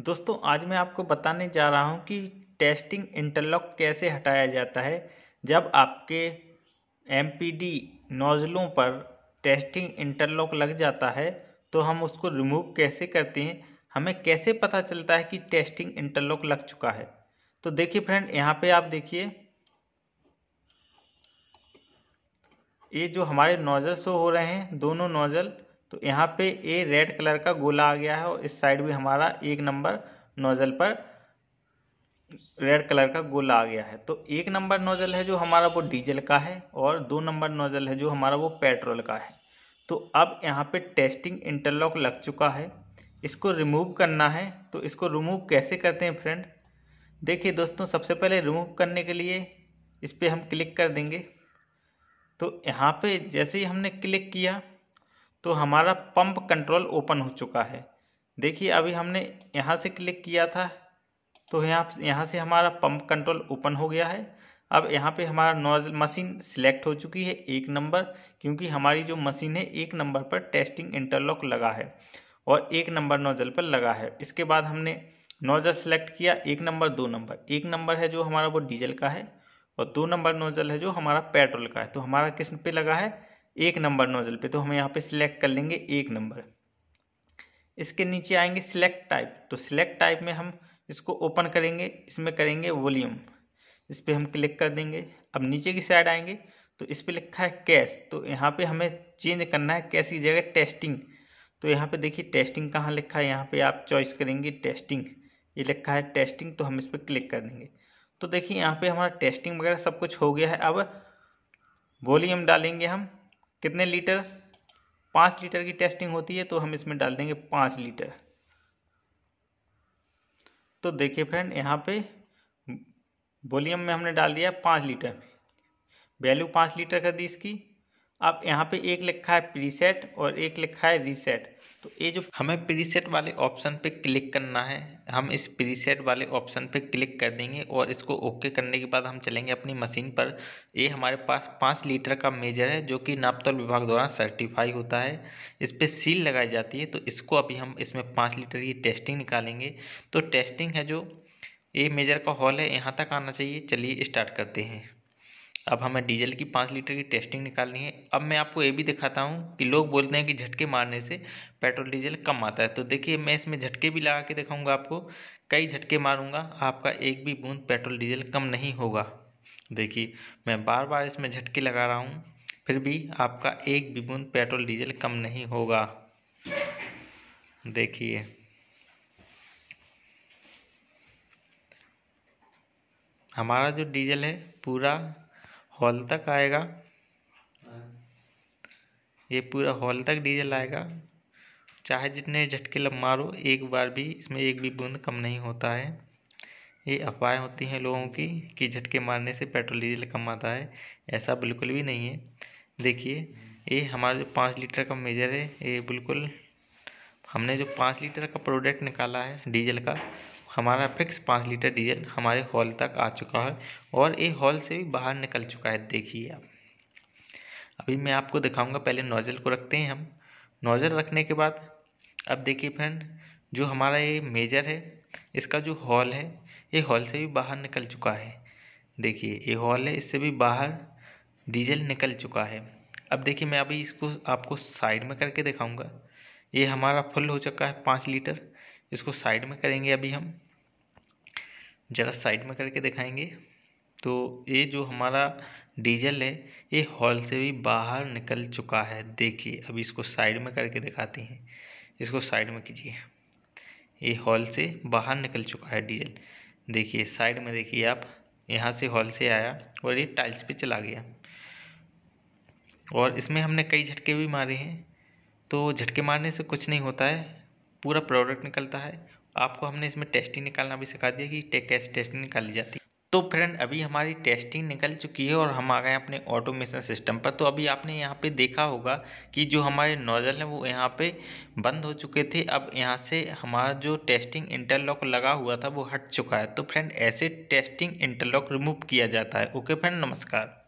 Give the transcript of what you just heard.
दोस्तों आज मैं आपको बताने जा रहा हूं कि टेस्टिंग इंटरलॉक कैसे हटाया जाता है जब आपके एमपीडी नोजलों पर टेस्टिंग इंटरलॉक लग जाता है तो हम उसको रिमूव कैसे करते हैं, हमें कैसे पता चलता है कि टेस्टिंग इंटरलॉक लग चुका है। तो देखिए फ्रेंड, यहाँ पे आप देखिए ये जो हमारे नोजल शो हो रहे हैं दोनों नोजल, तो यहाँ पे ये रेड कलर का गोला आ गया है और इस साइड भी हमारा एक नंबर नोजल पर रेड कलर का गोला आ गया है। तो एक नंबर नोजल है जो हमारा वो डीजल का है और दो नंबर नोजल है जो हमारा वो पेट्रोल का है। तो अब यहाँ पे टेस्टिंग इंटरलॉक लग चुका है, इसको रिमूव करना है। तो इसको रिमूव कैसे करते हैं फ्रेंड, देखिए दोस्तों, सबसे पहले रिमूव करने के लिए इस पर हम क्लिक कर देंगे। तो यहाँ पे जैसे ही हमने क्लिक किया तो हमारा पंप कंट्रोल ओपन हो चुका है। देखिए अभी हमने यहाँ से क्लिक किया था तो यहाँ से हमारा पंप कंट्रोल ओपन हो गया है। अब यहाँ पे हमारा नोजल मशीन सिलेक्ट हो चुकी है एक नंबर, क्योंकि हमारी जो मशीन है एक नंबर पर टेस्टिंग इंटरलॉक लगा है और एक नंबर नोजल पर लगा है। इसके बाद हमने नोजल सेलेक्ट किया एक नंबर दो नंबर, एक नंबर है जो हमारा वो डीजल का है और दो नंबर नोजल है जो हमारा पेट्रोल का है। तो हमारा किस पे लगा है, एक नंबर नोजल पे, तो हम यहाँ पे सिलेक्ट कर लेंगे एक नंबर। इसके नीचे आएंगे सिलेक्ट टाइप, तो सिलेक्ट टाइप में हम इसको ओपन करेंगे, इसमें करेंगे वॉल्यूम, इस पर हम क्लिक कर देंगे। अब नीचे की साइड आएंगे तो इस पर लिखा है कैश, तो यहाँ पे हमें चेंज करना है कैश की जगह टेस्टिंग। तो यहाँ पे देखिए टेस्टिंग कहाँ लिखा है, यहाँ पे आप चॉइस करेंगे टेस्टिंग, ये लिखा है टेस्टिंग, तो हम इस पर क्लिक कर देंगे। तो देखिए यहाँ पे हमारा टेस्टिंग वगैरह सब कुछ हो गया है। अब वॉल्यूम डालेंगे हम कितने लीटर, 5 लीटर की टेस्टिंग होती है, तो हम इसमें डाल देंगे 5 लीटर। तो देखिए फ्रेंड यहाँ पे वॉल्यूम में हमने डाल दिया 5 लीटर, वैल्यू 5 लीटर कर दी इसकी। अब यहाँ पे एक लिखा है प्रीसेट और एक लिखा है रीसेट, तो ये जो हमें प्रीसेट वाले ऑप्शन पे क्लिक करना है, हम इस प्रीसेट वाले ऑप्शन पे क्लिक कर देंगे और इसको ओके करने के बाद हम चलेंगे अपनी मशीन पर। ये हमारे पास 5 लीटर का मेजर है जो कि नापतोल विभाग द्वारा सर्टिफाई होता है, इस पर सील लगाई जाती है। तो इसको अभी हम इसमें 5 लीटर की टेस्टिंग निकालेंगे। तो टेस्टिंग है जो ये मेजर का हॉल है, यहाँ तक आना चाहिए। चलिए स्टार्ट करते हैं। अब हमें डीजल की 5 लीटर की टेस्टिंग निकालनी है। अब मैं आपको ये भी दिखाता हूँ कि लोग बोलते हैं कि झटके मारने से पेट्रोल डीजल कम आता है, तो देखिए मैं इसमें झटके भी लगा के दिखाऊंगा, आपको कई झटके मारूंगा, आपका एक भी बूंद पेट्रोल डीजल कम नहीं होगा। देखिए मैं बार बार इसमें झटके लगा रहा हूँ, फिर भी आपका एक भी बूंद पेट्रोल डीजल कम नहीं होगा। देखिए हमारा जो डीजल है पूरा हॉल तक आएगा, ये पूरा हॉल तक डीजल आएगा। चाहे जितने झटके लग मारो, एक बार भी इसमें एक भी बूंद कम नहीं होता है। ये अफवाहें होती हैं लोगों की कि झटके मारने से पेट्रोल डीजल कम आता है, ऐसा बिल्कुल भी नहीं है। देखिए ये हमारा जो 5 लीटर का मेजर है, ये बिल्कुल हमने जो 5 लीटर का प्रोडक्ट निकाला है डीजल का, हमारा फिक्स 5 लीटर डीजल हमारे हॉल तक आ चुका है और ये हॉल से भी बाहर निकल चुका है। देखिए आप, अभी मैं आपको दिखाऊंगा। पहले नोजल को रखते हैं हम, नोजल रखने के बाद अब देखिए फ्रेंड, जो हमारा ये मेजर है इसका जो हॉल है, ये हॉल से भी बाहर निकल चुका है। देखिए ये हॉल है, इससे भी बाहर डीजल निकल चुका है। अब देखिए मैं अभी इसको आपको साइड में करके दिखाऊँगा। ये हमारा फुल हो चुका है 5 लीटर, इसको साइड में करेंगे। अभी हम ज़रा साइड में करके दिखाएंगे। तो ये जो हमारा डीजल है ये हॉल से भी बाहर निकल चुका है। देखिए अभी इसको साइड में करके दिखाते हैं, इसको साइड में कीजिए। ये हॉल से बाहर निकल चुका है डीजल, देखिए साइड में, देखिए आप, यहाँ से हॉल से आया और ये टाइल्स पे चला गया। और इसमें हमने कई झटके भी मारे हैं, तो झटके मारने से कुछ नहीं होता है, पूरा प्रोडक्ट निकलता है। आपको हमने इसमें टेस्टिंग निकालना भी सिखा दिया कि कैसे टेस्टिंग निकाली जाती है। तो फ्रेंड अभी हमारी टेस्टिंग निकल चुकी है और हम आ गए अपने ऑटोमेशन सिस्टम पर। तो अभी आपने यहाँ पे देखा होगा कि जो हमारे नोजल हैं वो यहाँ पे बंद हो चुके थे। अब यहाँ से हमारा जो टेस्टिंग इंटरलॉक लगा हुआ था वो हट चुका है। तो फ्रेंड ऐसे टेस्टिंग इंटरलॉक रिमूव किया जाता है। ओके फ्रेंड, नमस्कार।